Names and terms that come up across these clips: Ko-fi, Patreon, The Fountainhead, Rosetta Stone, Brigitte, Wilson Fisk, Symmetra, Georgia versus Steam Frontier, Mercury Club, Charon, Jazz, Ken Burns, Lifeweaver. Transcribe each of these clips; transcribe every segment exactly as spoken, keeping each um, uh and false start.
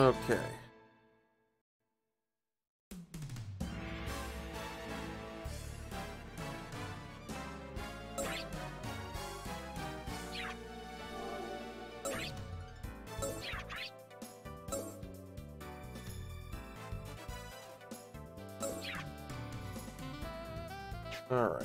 Okay. All right.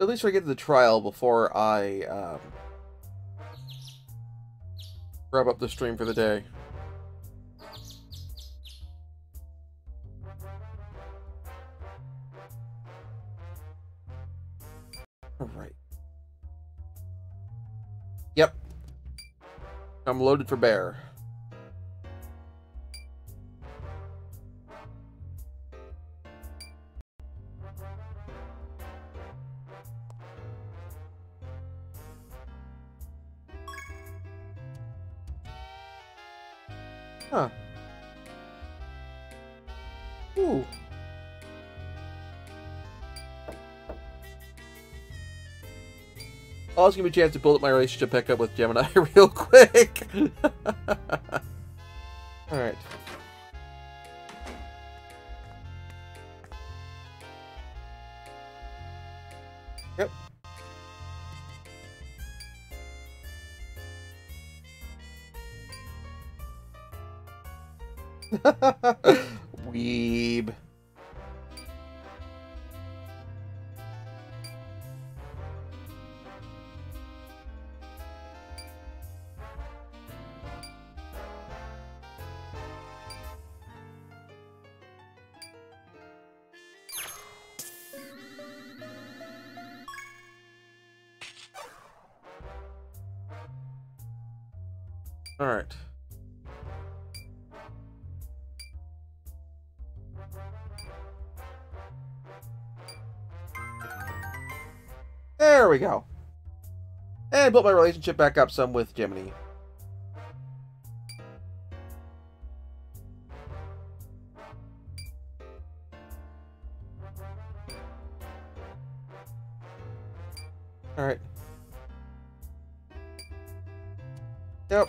At least I get to the trial before I um, wrap up the stream for the day. All right. Yep. I'm loaded for bear. Huh. Ooh. I'll just give me a chance to build up my relationship pickup with Gemini real quick. Alright. Yep. Weeb. All right. There we go. And I built my relationship back up some with Gemini. All right. Yep.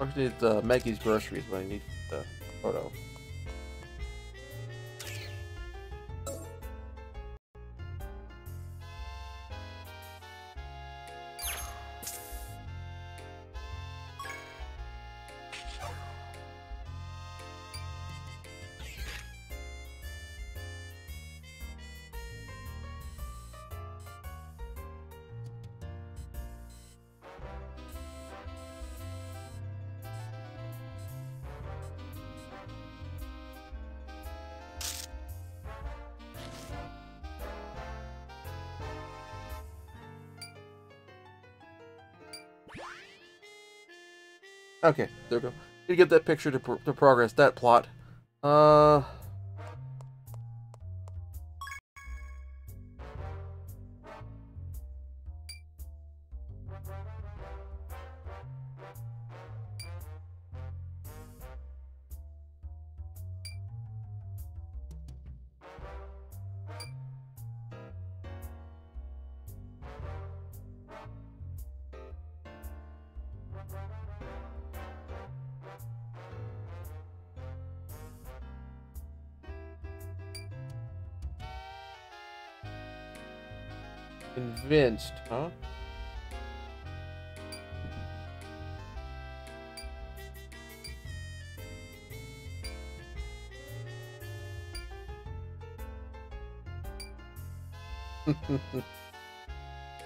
I actually need uh, Maggie's groceries, but I need the photo. Okay, there we go. Gonna give that picture to, pro to progress that plot. Uh. Convinced, huh?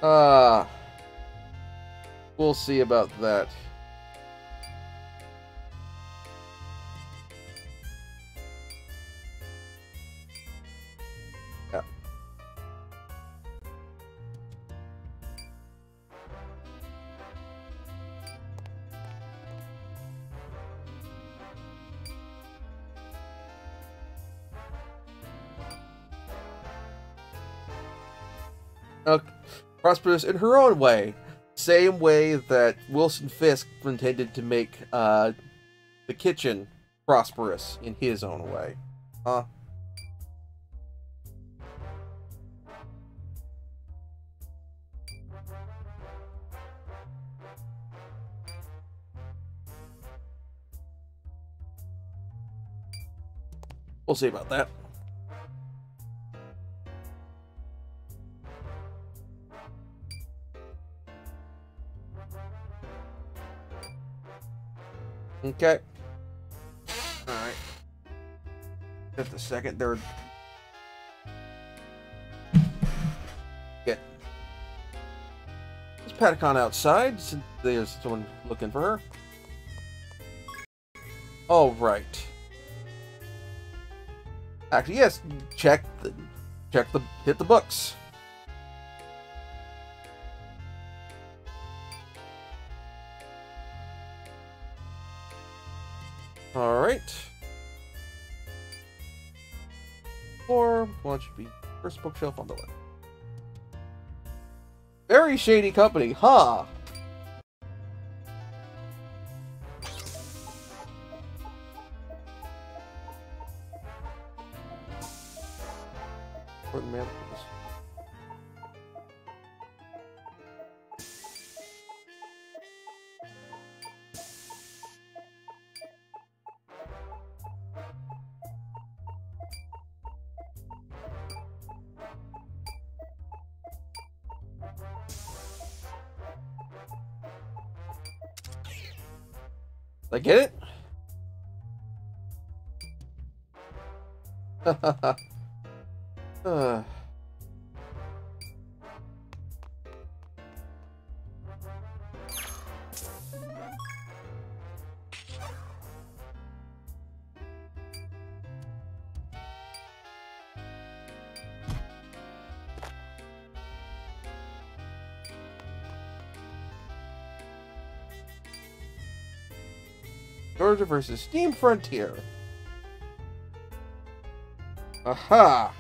Ah, uh, we'll see about that. uh, prosperous in her own way. Same way that Wilson Fisk intended to make uh, the kitchen prosperous in his own way. Huh? We'll see about that. Okay. Alright. Just a second, third. Get. There's Patacon outside since there's someone looking for her. Alright. Actually, yes, check the, check the, hit the books. All right. Or what should be first bookshelf on the left. Very shady company, huh? I get it? uh. Georgia versus Steam Frontier. Aha!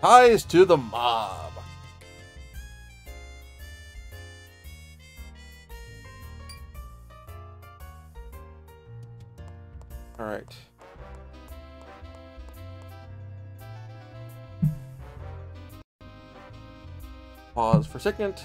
Ties to the mob. All right. Pause for a second.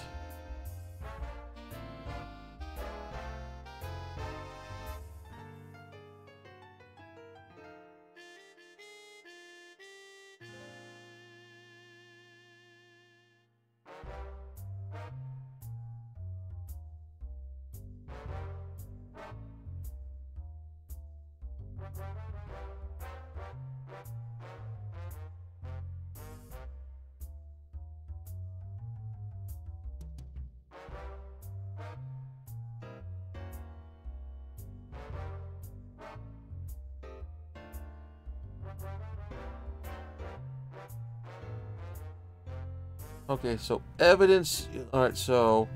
Okay, so evidence. All right, so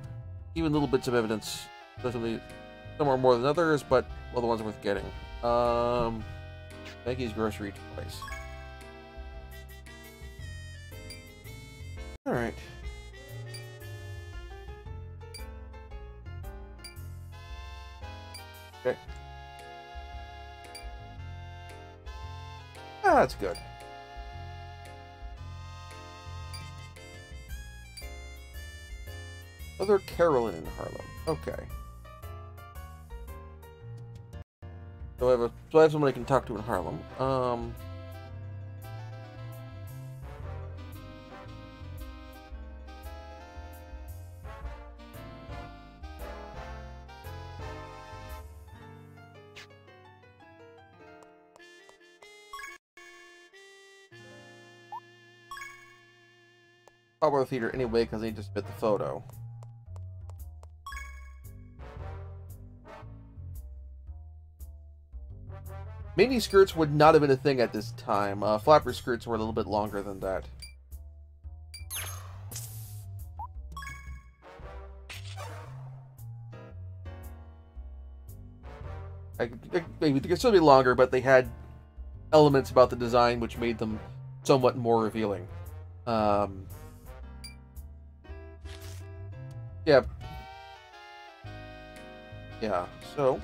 even little bits of evidence, especially some are more than others, but well, the ones are worth getting. Um, Maggie's grocery place. All right. Okay. Ah, that's good. Other Carolyn in Harlem. Okay. So I have a, so I have someone I can talk to in Harlem. Um. Probably the theater anyway because they just bit the photo. Mini skirts would not have been a thing at this time. Uh, flapper skirts were a little bit longer than that. I, I, they could still be longer, but they had elements about the design which made them somewhat more revealing. Um, yeah. Yeah, so...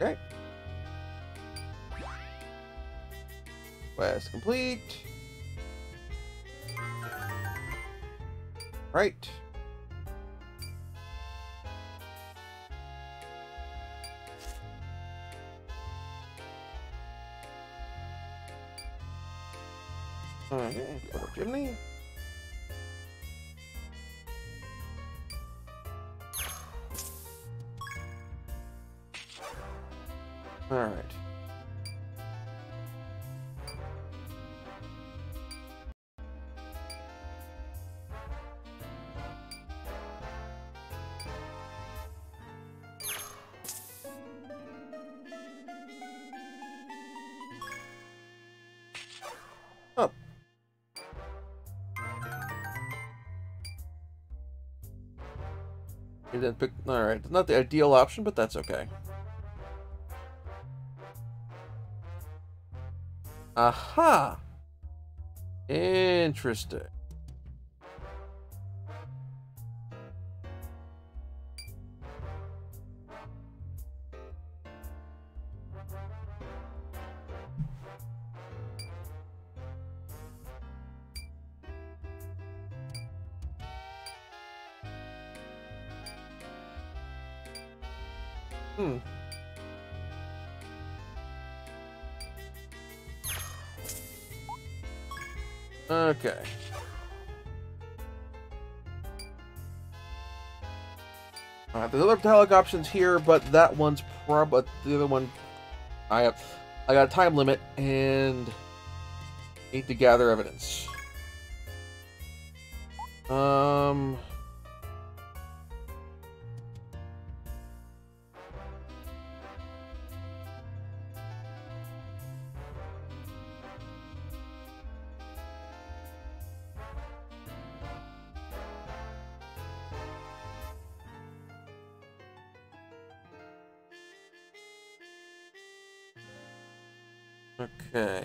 Okay. Quest complete. Right. Okay, go up chimney. All right. Up. And then pick. All right, it's not the ideal option, but that's okay. Aha! Interesting. Hmm. Okay. Alright, there's other metallic options here, but that one's probably the other one. I have, I got a time limit and need to gather evidence. Um. Okay.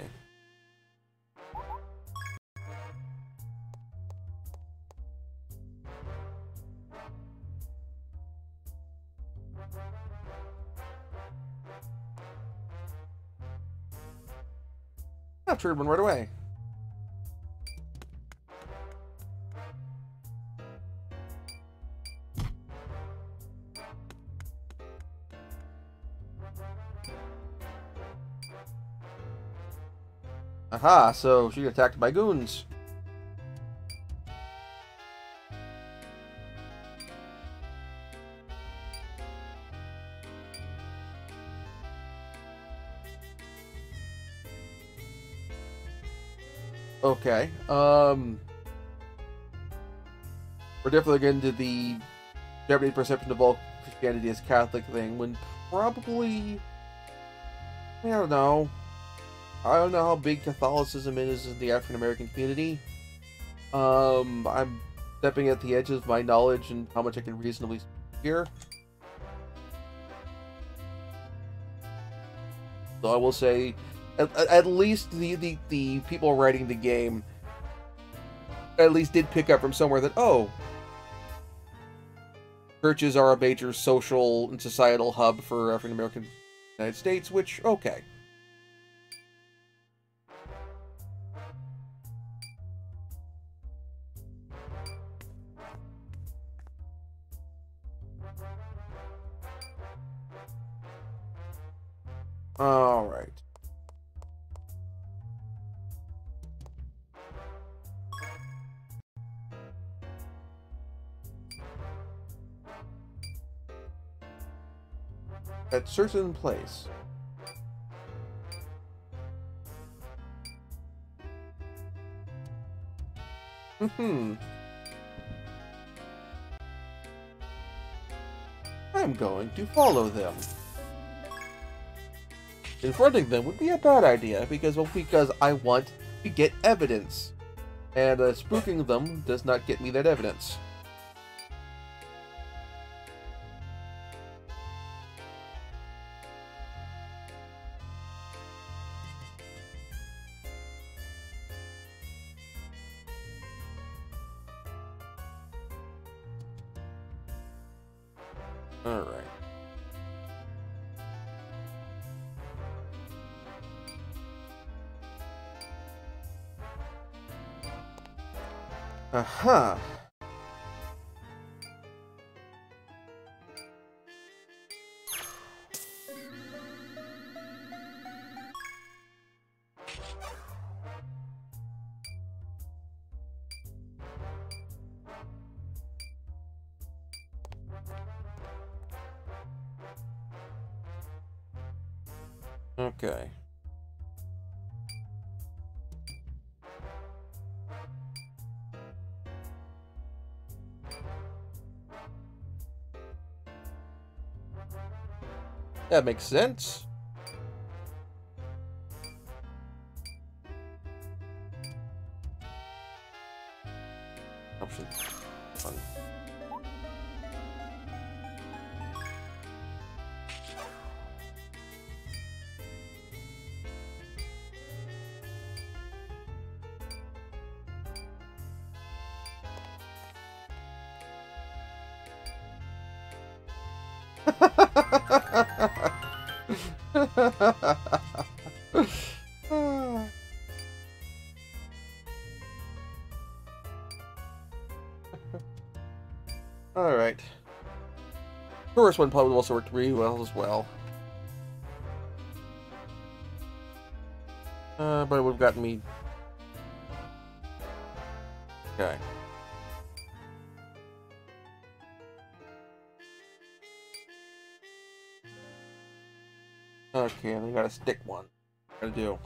Captured one right away. Aha, so she got attacked by goons. Okay, um... we're definitely going to the Japanese perception of all Christianity as Catholic thing, when probably... I don't know. I don't know how big Catholicism is in the African-American community. Um, I'm stepping at the edges of my knowledge and how much I can reasonably speak here. So I will say, at, at least the, the, the people writing the game at least did pick up from somewhere that, oh, churches are a major social and societal hub for African-American United States, which, okay. All right. At certain place. Mm-hmm. I'm going to follow them. Confronting them would be a bad idea because well, because I want to get evidence, and uh, spooking them does not get me that evidence. All right. Uh-huh. Okay. That makes sense. Option one. Alright. First one probably will also work really well as well. Uh, but it would have gotten me. Okay. Okay, and I gotta stick one. Gotta do.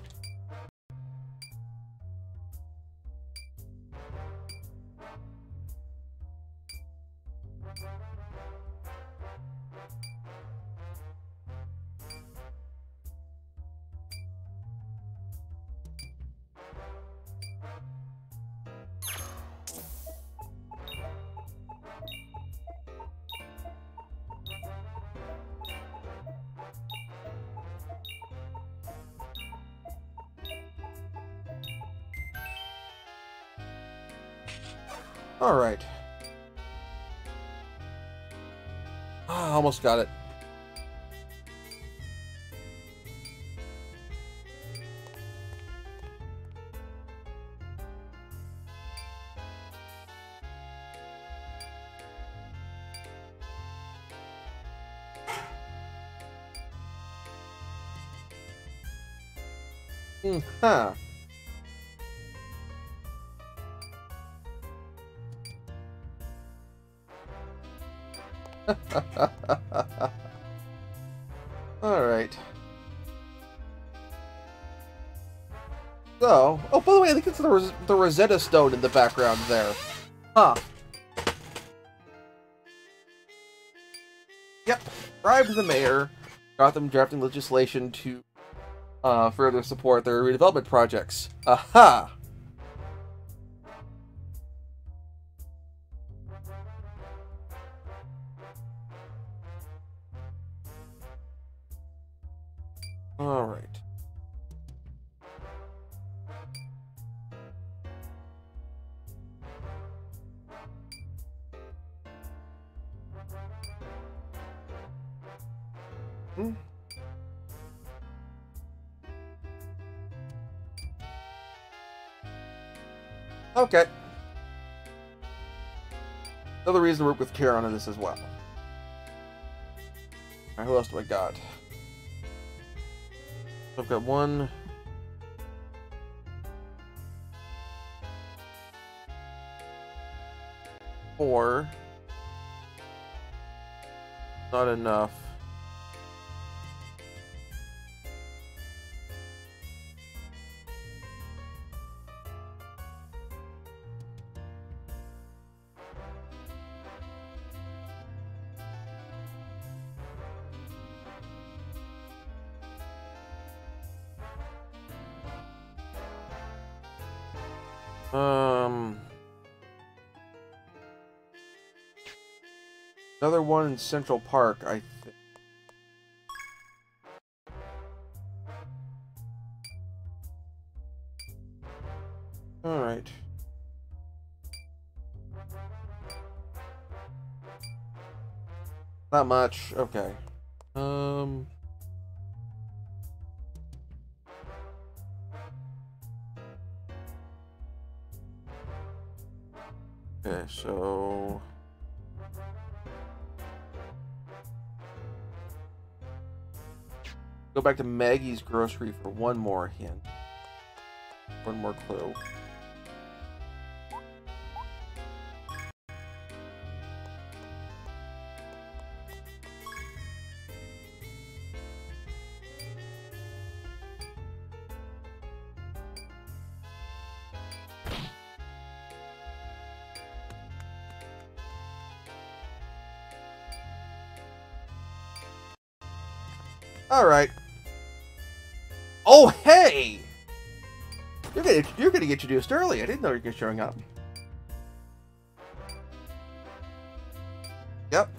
All right. Ah, almost got it. Hmm. Huh. All right. So, oh, by the way, I think it's the, Ros the Rosetta Stone in the background there. Huh. Yep. Bribed the mayor, got them drafting legislation to uh, further support their redevelopment projects. Aha! All right. Hmm. Okay. Another reason to work with Charon on this as well. All right, who else do I got? I've got one. Four. Not enough. Um, another one in Central Park, I think. All right. Not much. Okay. Um. Okay, so. Go back to Maggie's grocery for one more hint. One more clue. All right. Oh, hey! You're gonna, you're gonna get introduced early. I didn't know you were showing up. Yep.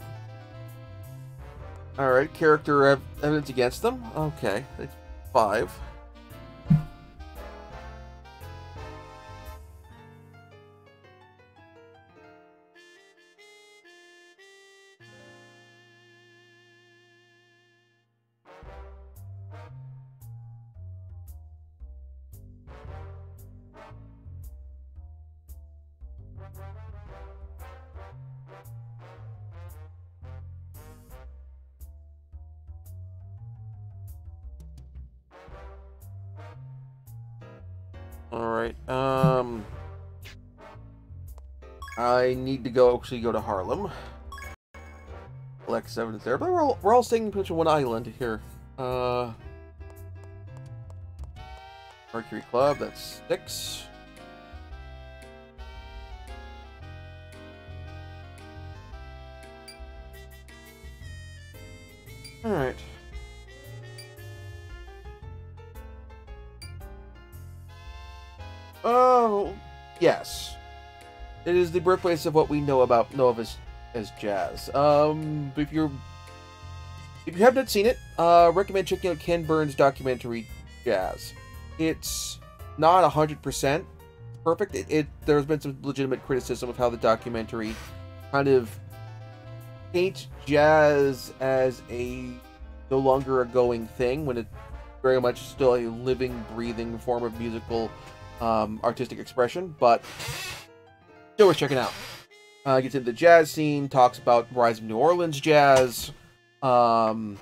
All right. Character ev evidence against them. Okay, it's five. Need to go actually go to Harlem. Collect evidence there, but we're all, we're all staying pretty much on one island here. Uh, Mercury Club, that's six. All right. Oh yes. It is the birthplace of what we know about know of as as jazz. Um, if you're if you have not seen it, uh, recommend checking out Ken Burns' documentary Jazz. It's not a hundred percent perfect. It, it there's been some legitimate criticism of how the documentary kind of paints jazz as a no longer a going thing when it's very much still a living, breathing form of musical um, artistic expression, but. So we're checking out. Uh, gets into the jazz scene, talks about rise of New Orleans jazz. Um,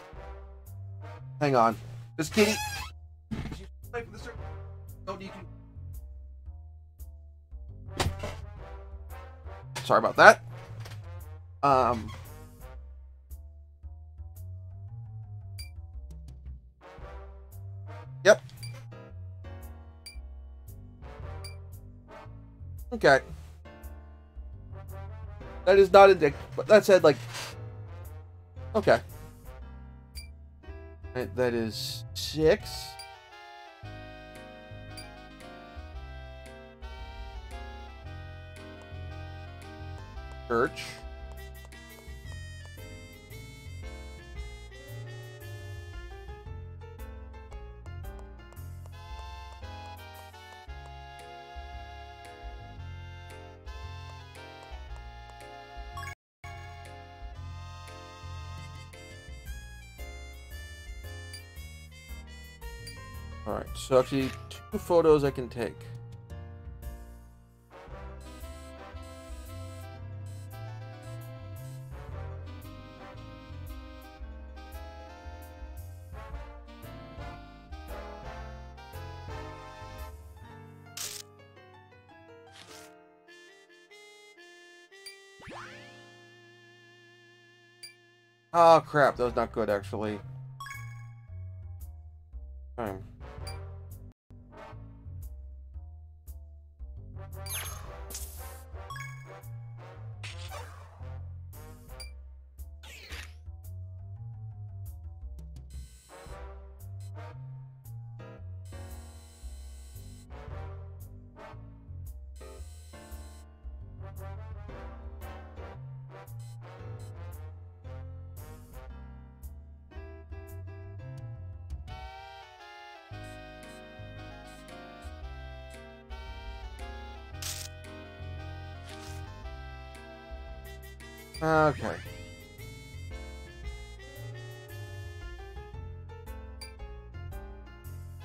hang on, this kitty. Don't need you. Sorry about that. Um. Yep. Okay. That is not a dick, but that said, like, okay. Right, that is six. Church. So actually, two photos I can take. Oh crap, that was not good actually. Fine. Okay.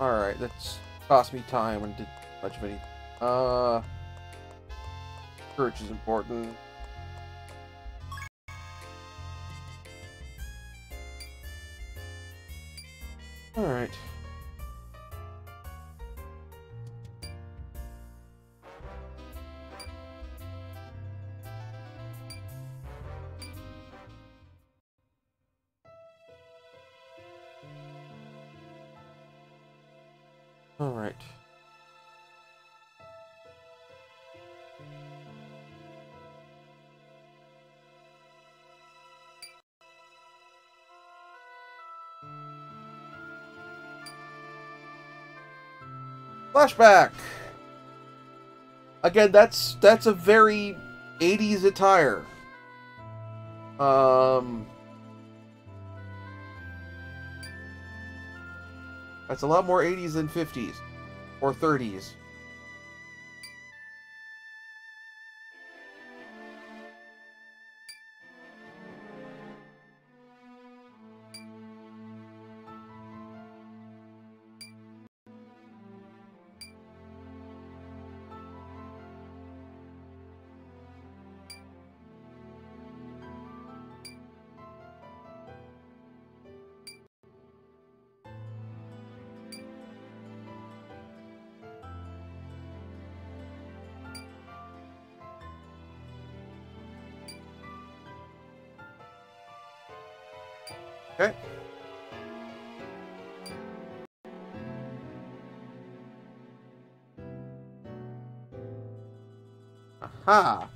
Alright, that's cost me time and did much of anything. Uh, church is important. Alright. Alright. Flashback! Again, that's that's a very eighties attire. Um, that's a lot more eighties than fifties or thirties. Okay. Aha.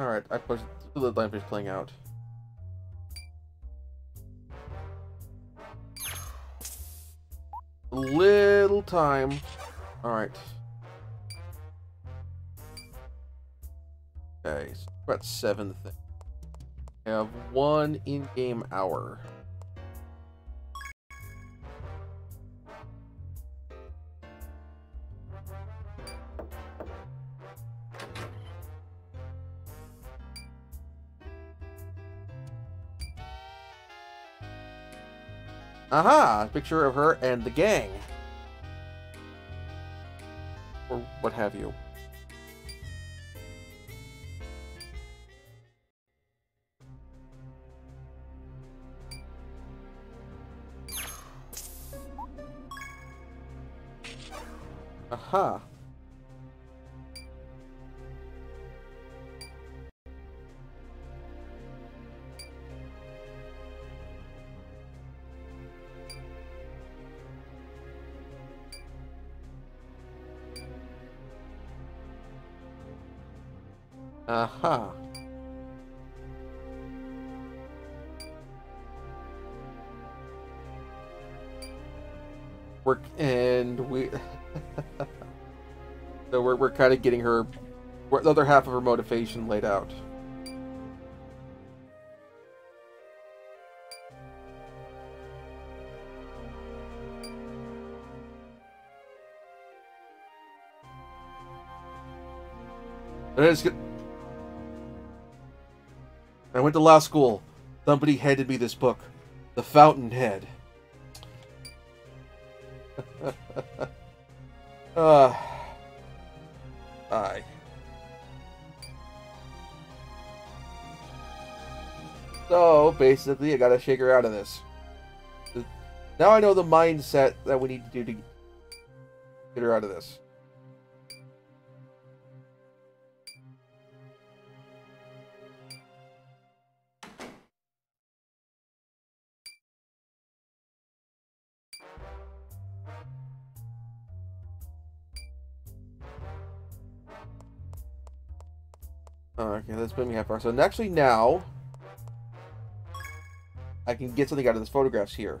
Alright, I pushed the lamp playing out. Little time. Alright. Okay, so we've got seven things. I have one in-game hour. Aha! A picture of her and the gang. Or what have you. Aha! Aha. We're and we so we're we're kind of getting her the other half of her motivation laid out. And I just get I went to law school. Somebody handed me this book, The Fountainhead. uh, I. So, basically, I gotta shake her out of this. Now I know the mindset that we need to do to get her out of this. Okay, that's been me half hour. So actually now I can get something out of these photographs here.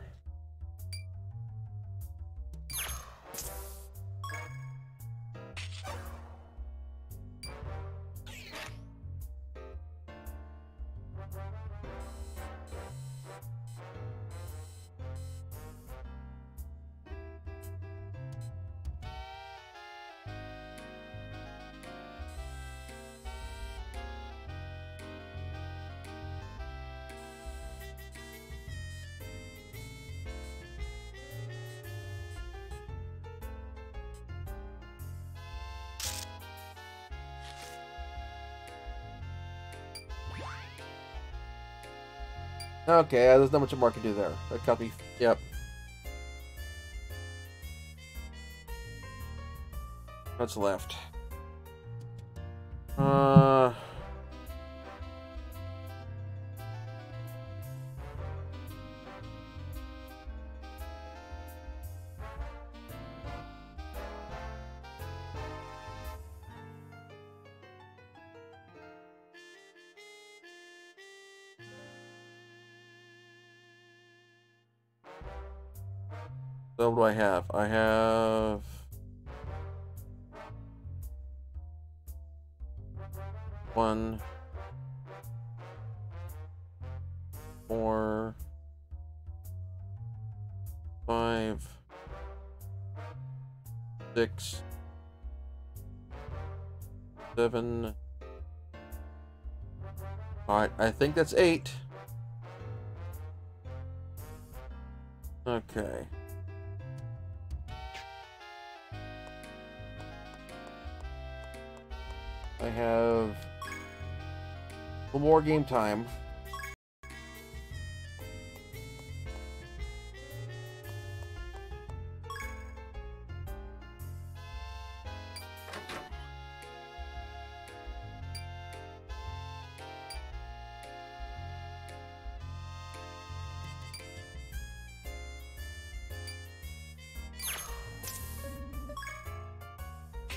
Okay, yeah, there's not much more I can do there. That got me. Yep. What's left? Uh. So what do I have? I have... One... Four... Five... Six... Seven... Alright, I think that's eight. Okay. I have a little more game time.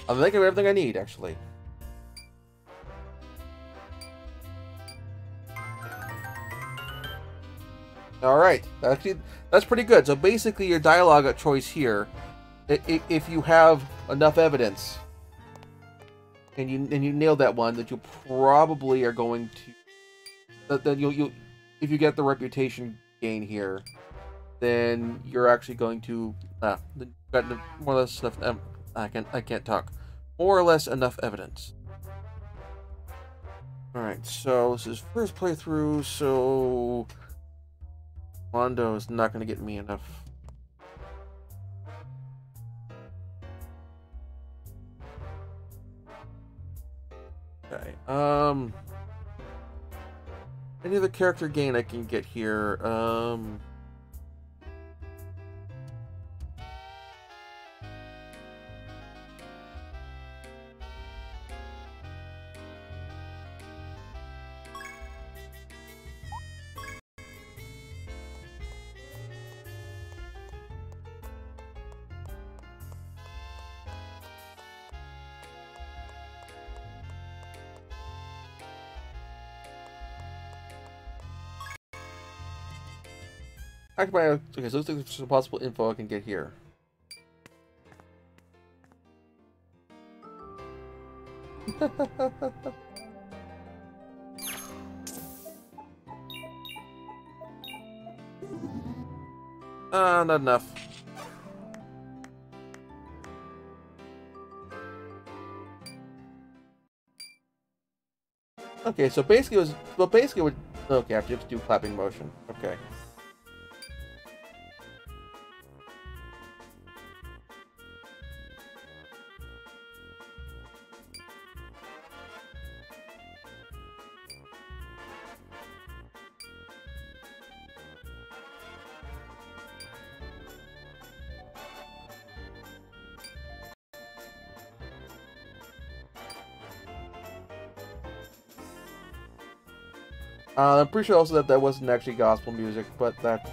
I think I have everything I need, actually. All right, that's that's pretty good. So basically, your dialogue choice here, if you have enough evidence, and you and you nail that one, that you probably are going to, that you you, if you get the reputation gain here, then you're actually going to ah, got more or less enough. Um, I can I can't talk. More or less enough evidence. All right, so this is first playthrough, so. Mondo is not going to get me enough. Okay. Um. Any other character gain I can get here? Um. Okay, so it looks like there's some possible info I can get here. Ah, uh, not enough. Okay, so basically it was well basically what okay, I have to do clapping motion. Okay. Uh, I'm pretty sure also that that wasn't actually gospel music, but that...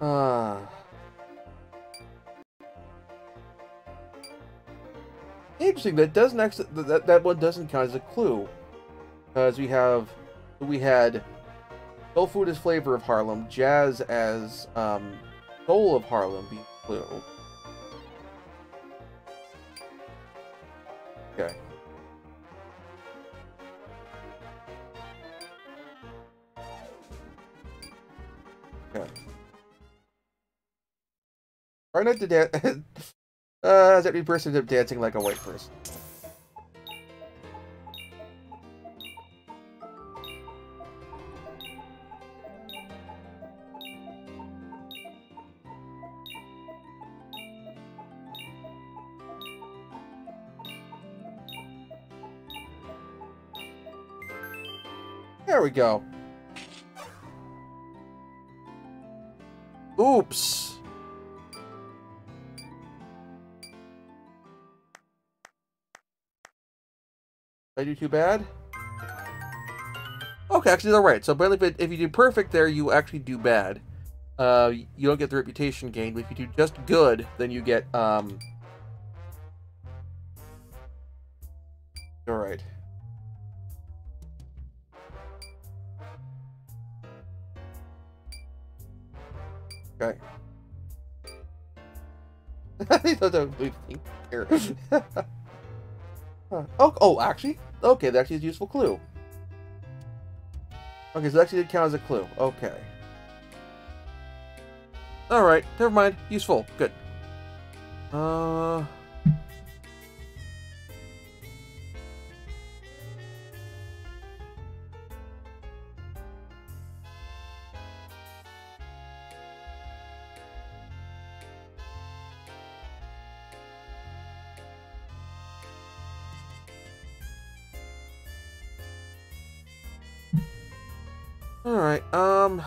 Uh... Interesting, that doesn't actually, that, that one doesn't count as a clue. Because we have, we had soul food as flavor of Harlem, jazz as um, soul of Harlem being clue. Okay. Or not to dance. uh, that person ends up dancing like a white person. There we go. Oops. Did I do too bad? Okay, actually they're right. So barely, if, if you do perfect there, you actually do bad. Uh, you don't get the reputation gain, but if you do just good, then you get, um... Alright. Okay. I thought that was here. Huh. Oh, oh, actually? Okay, that actually is a useful clue. Okay, so that actually did count as a clue. Okay. Alright, never mind. Useful. Good. Uh... Alright, um...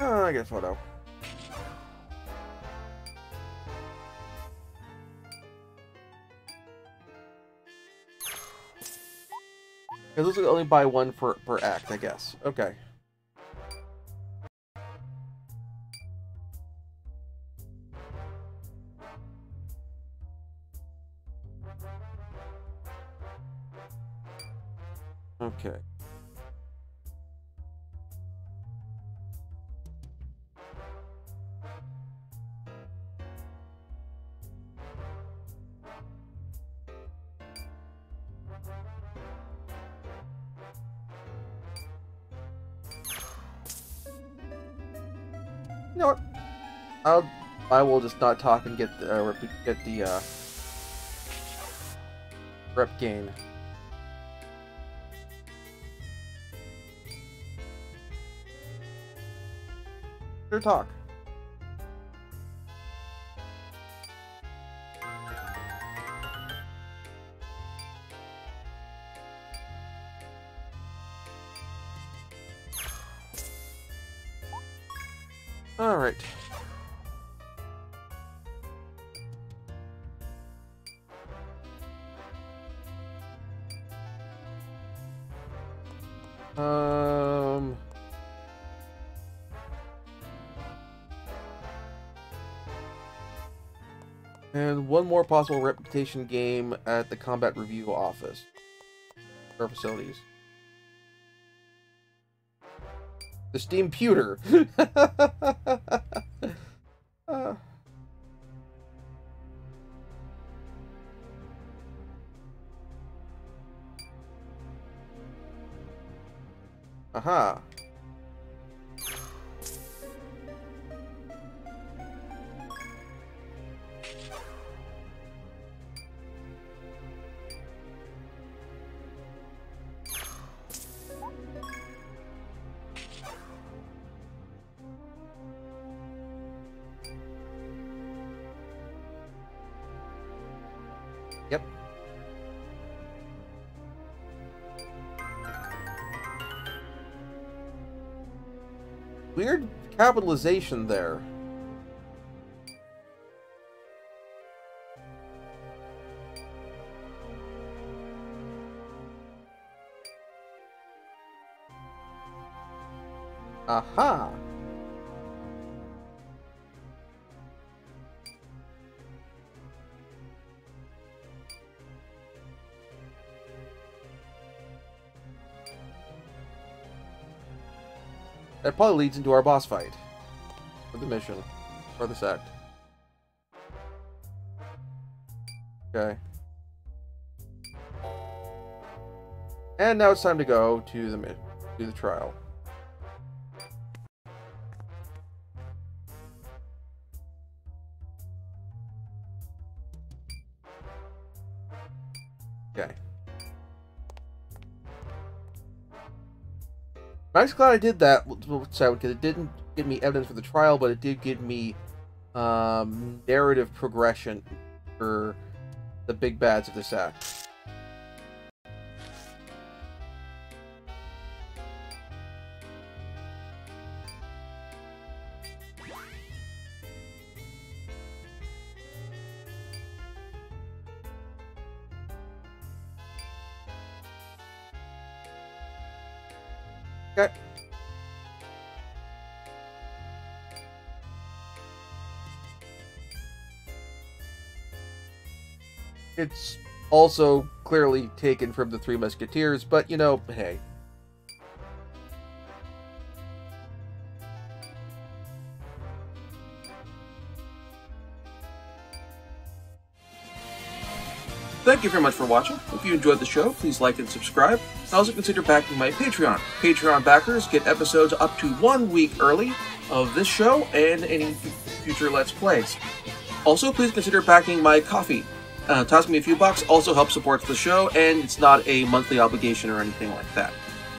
Oh, I get a photo. It looks like I only buy one per, per act, I guess. Okay. Okay. You know what? I'll I will just not talk and get the uh, get the uh, rep gain. Talk. All right. Um. And one more possible reputation game at the combat review office or facilities. The Steam Pewter. uh. Aha. Yep. Weird capitalization there. Aha. That probably leads into our boss fight. For the mission. For this act. Okay. And now it's time to go to the mi- to the trial. Okay. I'm just glad I did that, because it didn't give me evidence for the trial, but it did give me um, narrative progression for the big bads of this act. Okay. It's also clearly taken from the Three Musketeers, but you know, hey. Thank you very much for watching. If you enjoyed the show, please like and subscribe. And also consider backing my Patreon. Patreon backers get episodes up to one week early of this show and any future Let's Plays. Also, please consider backing my Ko-fi. Uh, toss me a few bucks also helps support the show, and it's not a monthly obligation or anything like that.